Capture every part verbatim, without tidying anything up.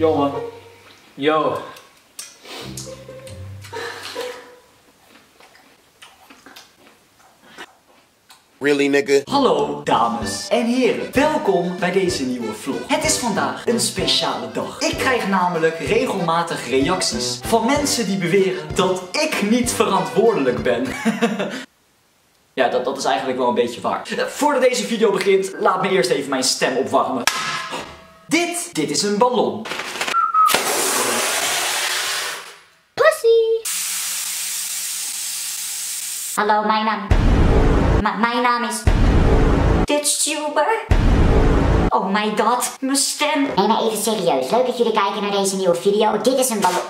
Jongen. Yo. Really, nigga? Hallo dames en heren, welkom bij deze nieuwe vlog. Het is vandaag een speciale dag. Ik krijg namelijk regelmatig reacties van mensen die beweren dat ik niet verantwoordelijk ben. Ja, dat, dat is eigenlijk wel een beetje waar. Voordat deze video begint, laat me eerst even mijn stem opwarmen. Dit, dit is een ballon. Pussy. Hallo, mijn naam. M mijn naam is Dutchtuber. Oh my god, mijn stem. Nee, maar even serieus. Leuk dat jullie kijken naar deze nieuwe video. Dit is een ballon.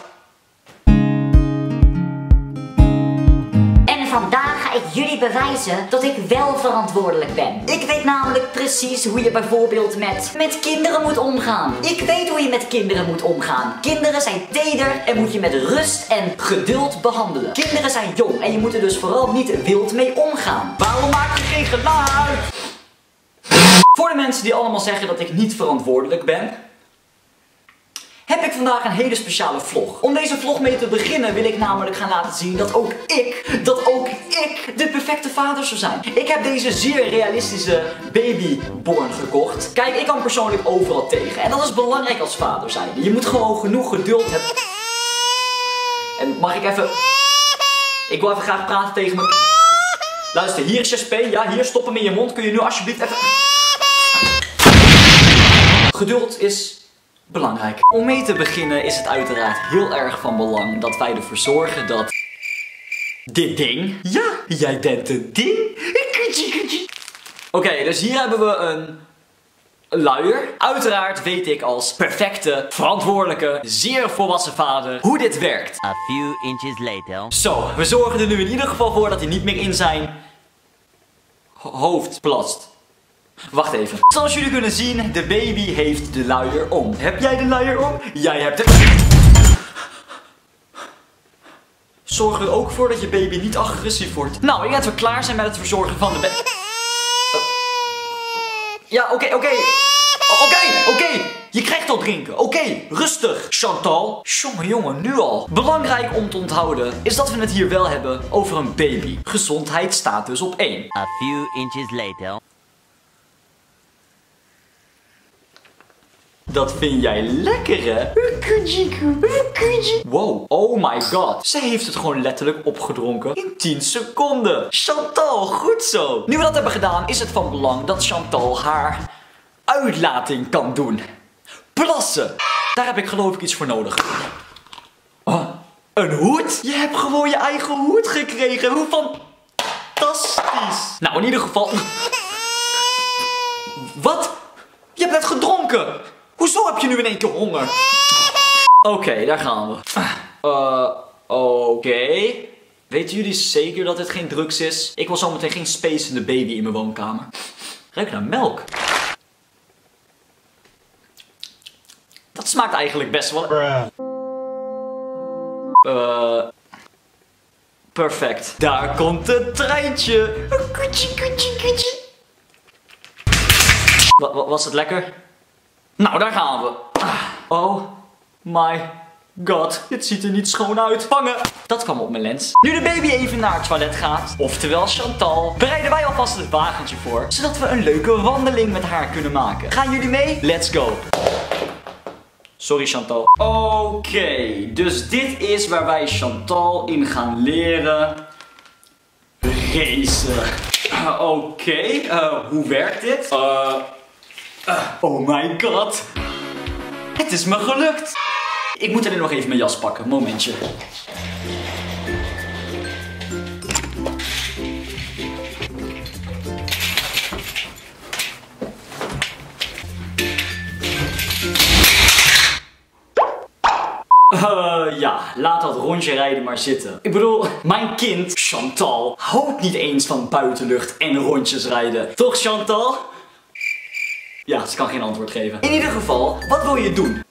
En vandaag ga ik jullie bewijzen dat ik wel verantwoordelijk ben. Ik weet namelijk precies hoe je bijvoorbeeld met, met kinderen moet omgaan. Ik weet hoe je met kinderen moet omgaan. Kinderen zijn teder en moet je met rust en geduld behandelen. Kinderen zijn jong en je moet er dus vooral niet wild mee omgaan. Waarom maak je geen geluid? Voor de mensen die allemaal zeggen dat ik niet verantwoordelijk ben, heb ik vandaag een hele speciale vlog. Om deze vlog mee te beginnen wil ik namelijk gaan laten zien dat ook ik, dat ook ik de perfecte vader zou zijn. Ik heb deze zeer realistische babyborn gekocht. Kijk, ik kan persoonlijk overal tegen. En dat is belangrijk als vader zijn. Je moet gewoon genoeg geduld hebben. En mag ik even... Ik wil even graag praten tegen mijn... Luister, hier is S P. Ja, hier, stop hem in je mond. Kun je nu alsjeblieft even... Geduld is... belangrijk. Om mee te beginnen is het uiteraard heel erg van belang dat wij ervoor zorgen dat... Dit ding. Ja, jij bent het ding. Oké, okay, dus hier hebben we een... luier. Uiteraard weet ik als perfecte, verantwoordelijke, zeer volwassen vader hoe dit werkt. A few inches later. Zo, we zorgen er nu in ieder geval voor dat hij niet meer in zijn... hoofd plast. Wacht even. Zoals jullie kunnen zien, de baby heeft de luier om. Heb jij de luier om? Jij hebt de... Zorg er ook voor dat je baby niet agressief wordt. Nou, ik denk dat we klaar zijn met het verzorgen van de baby. Ja, oké, okay, oké. Okay. Oké, okay, oké. Okay. Je krijgt al drinken. Oké, okay, rustig. Chantal. Jongen, jongen, nu al. Belangrijk om te onthouden is dat we het hier wel hebben over een baby. Gezondheid staat dus op één. A few inches later. Dat vind jij lekker, hè? Wow, oh my god. Zij heeft het gewoon letterlijk opgedronken in tien seconden. Chantal, goed zo. Nu we dat hebben gedaan, is het van belang dat Chantal haar uitlating kan doen. Plassen. Daar heb ik geloof ik iets voor nodig. Oh, een hoed? Je hebt gewoon je eigen hoed gekregen. Hoe fantastisch. Nou, in ieder geval... Wat? Je hebt net gedronken. Hoezo heb je nu in één keer honger? Oké, okay, daar gaan we. Uh, oké. Okay. Weten jullie zeker dat dit geen drugs is? Ik wil zometeen geen space in de baby in mijn woonkamer. Ruik naar melk. Dat smaakt eigenlijk best wel... Uh, perfect. Daar komt het treintje. Was het lekker? Nou, daar gaan we. Oh my god. Dit ziet er niet schoon uit. Vangen. Dat kwam op mijn lens. Nu de baby even naar het toilet gaat, oftewel Chantal, bereiden wij alvast het wagentje voor, zodat we een leuke wandeling met haar kunnen maken. Gaan jullie mee? Let's go. Sorry Chantal. Oké, okay, dus dit is waar wij Chantal in gaan leren racen. Uh, Oké, okay. uh, hoe werkt dit? Eh... Uh... Oh my god. Het is me gelukt. Ik moet alleen nog even mijn jas pakken. Momentje. Uh, ja, laat dat rondje rijden maar zitten. Ik bedoel, mijn kind, Chantal, houdt niet eens van buitenlucht en rondjes rijden. Toch Chantal? Ja, ze kan geen antwoord geven. In ieder geval, wat wil je doen?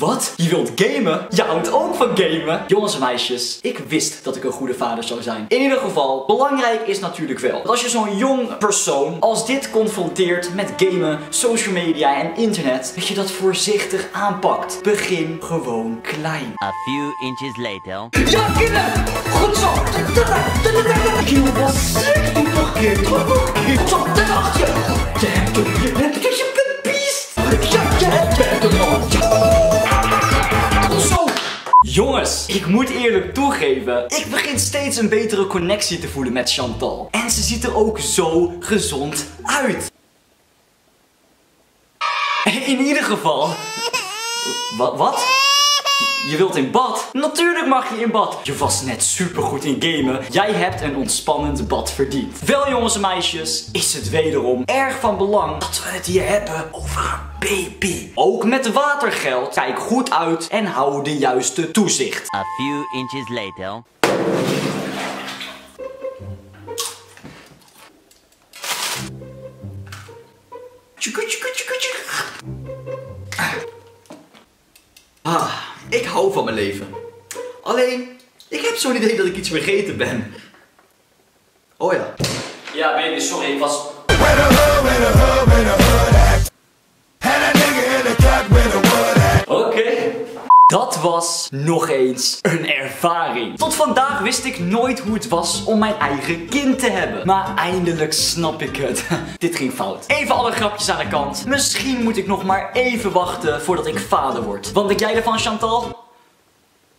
Wat? Je wilt gamen? Je houdt ook van gamen? Jongens en meisjes, ik wist dat ik een goede vader zou zijn. In ieder geval, belangrijk is natuurlijk wel dat als je zo'n jong persoon als dit confronteert met gamen, social media en internet, dat je dat voorzichtig aanpakt. Begin gewoon klein. A few inches later. Ja, kinderen! Goed zo! Kiel was ziek! Doe nog een keer! Doe nog een keer! Zo, ten achtje! Je hebt het! Je bent het! Je bent het beest! Ja, je hebt het! Jongens, ik moet eerlijk toegeven, ik begin steeds een betere connectie te voelen met Chantal. En ze ziet er ook zo gezond uit. In ieder geval... Wat? Wat? Je wilt in bad? Natuurlijk mag je in bad. Je was net supergoed in gamen. Jij hebt een ontspannend bad verdiend. Wel jongens en meisjes, is het wederom erg van belang dat we het hier hebben over een baby. Ook met watergeld. Kijk goed uit en hou de juiste toezicht. A few inches later. Ah. Ik hou van mijn leven. Alleen, ik heb zo'n idee dat ik iets vergeten ben. Oh ja. Ja, baby, sorry, ik was... Oké. Okay. Dat was nog eens een ervaring. Tot vandaag wist ik nooit hoe het was om mijn eigen kind te hebben. Maar eindelijk snap ik het. Dit ging fout. Even alle grapjes aan de kant. Misschien moet ik nog maar even wachten voordat ik vader word. Wat denk jij ervan, Chantal?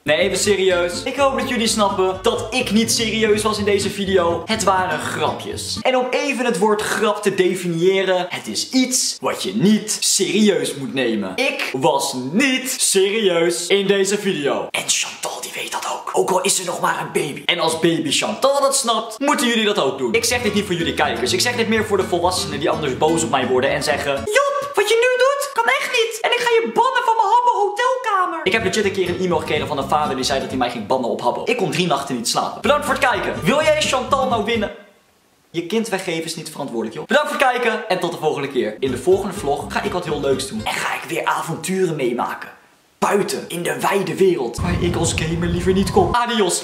Nee, even serieus. Ik hoop dat jullie snappen dat ik niet serieus was in deze video. Het waren grapjes. En om even het woord grap te definiëren, het is iets wat je niet serieus moet nemen. Ik was niet serieus in deze video. En Chantal die weet dat ook. Ook al is ze nog maar een baby. En als baby Chantal dat snapt, moeten jullie dat ook doen. Ik zeg dit niet voor jullie kijkers. Ik zeg dit meer voor de volwassenen die anders boos op mij worden en zeggen... Job, wat je nu doet, kan echt niet. En ik ga je bannen van mijn habbo hotelkamer. Ik heb legit een keer een e-mail gekregen van een vader die zei dat hij mij ging bannen op habbo. Ik kon drie nachten niet slapen. Bedankt voor het kijken. Wil jij Chantal nou winnen? Je kind weggeven is niet verantwoordelijk, joh. Bedankt voor het kijken en tot de volgende keer. In de volgende vlog ga ik wat heel leuks doen. En ga ik weer avonturen meemaken. Buiten, in de wijde wereld. Waar ik als gamer liever niet kom. Adios.